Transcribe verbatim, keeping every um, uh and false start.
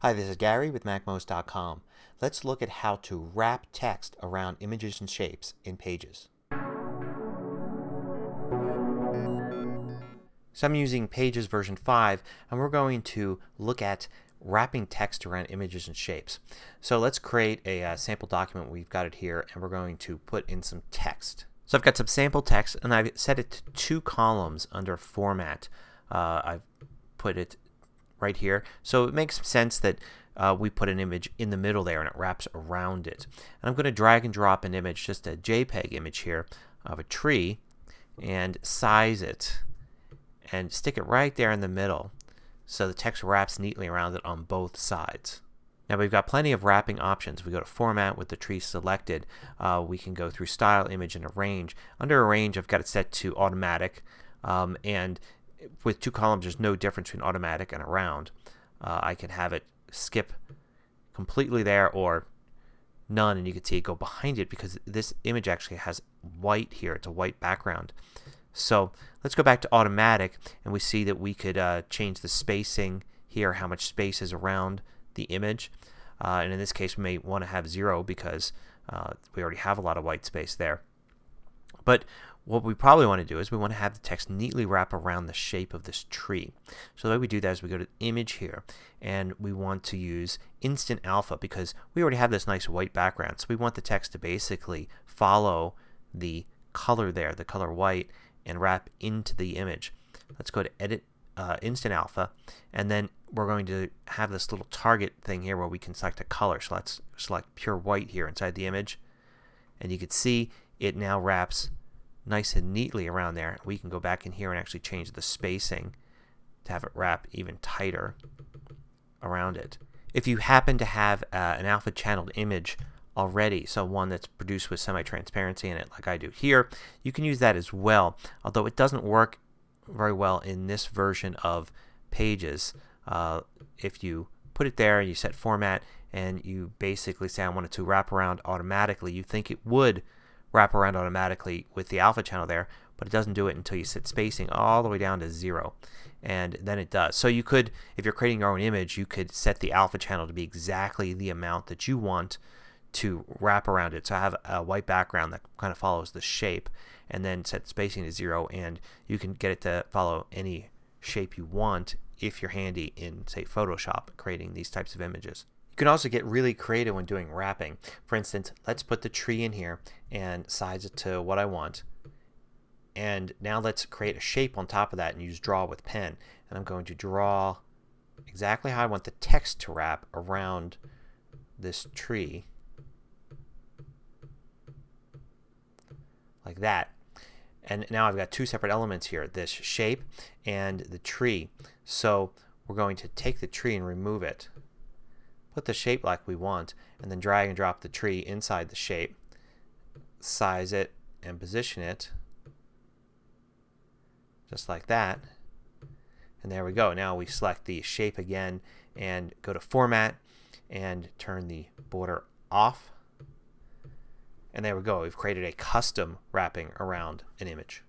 Hi, this is Gary with MacMost dot com. Let's look at how to wrap text around images and shapes in Pages. So I'm using Pages version five and we're going to look at wrapping text around images and shapes. So let's create a uh, sample document. We've got it here and we're going to put in some text. So I've got some sample text and I've set it to two columns under Format. Uh, I've put it right here. So it makes sense that uh, we put an image in the middle there and it wraps around it. And I'm going to drag and drop an image, just a JPEG image here of a tree, and size it and stick it right there in the middle so the text wraps neatly around it on both sides. Now we've got plenty of wrapping options. We go to Format with the tree selected. Uh, we can go through Style, Image, and Arrange. Under Arrange I've got it set to Automatic, um, and with two columns there's no difference between automatic and around. Uh, I can have it skip completely there or none, and you can see it go behind it because this image actually has white here. It's a white background. So let's go back to automatic and we see that we could uh, change the spacing here, how much space is around the image. Uh, and in this case we may want to have zero because uh, we already have a lot of white space there. But what we probably want to do is we want to have the text neatly wrap around the shape of this tree. So the way we do that is we go to Image here and we want to use Instant Alpha because we already have this nice white background. So we want the text to basically follow the color there, the color white, and wrap into the image. Let's go to Edit, uh, Instant Alpha, and then we're going to have this little target thing here where we can select a color. So let's select pure white here inside the image, and you can see it now wraps nice and neatly around there. We can go back in here and actually change the spacing to have it wrap even tighter around it. If you happen to have uh, an alpha channeled image already, so one that's produced with semi-transparency in it like I do here, you can use that as well, although it doesn't work very well in this version of Pages. Uh, if you put it there and you set Format and you basically say I want it to wrap around automatically, you think it would wrap around automatically with the alpha channel there, but it doesn't do it until you set spacing all the way down to zero, and then it does. So you could, if you're creating your own image, you could set the alpha channel to be exactly the amount that you want to wrap around it. So I have a white background that kind of follows the shape, and then set spacing to zero, and you can get it to follow any shape you want if you're handy in, say, Photoshop, creating these types of images. You can also get really creative when doing wrapping. For instance, let's put the tree in here and size it to what I want, and now let's create a shape on top of that and use Draw with Pen. And I'm going to draw exactly how I want the text to wrap around this tree, like that. And now I've got two separate elements here, this shape and the tree. So we're going to take the tree and remove it, put the shape like we want, and then drag and drop the tree inside the shape, size it and position it just like that, and there we go. Now we select the shape again and go to Format and turn the border off, and there we go. We've created a custom wrapping around an image.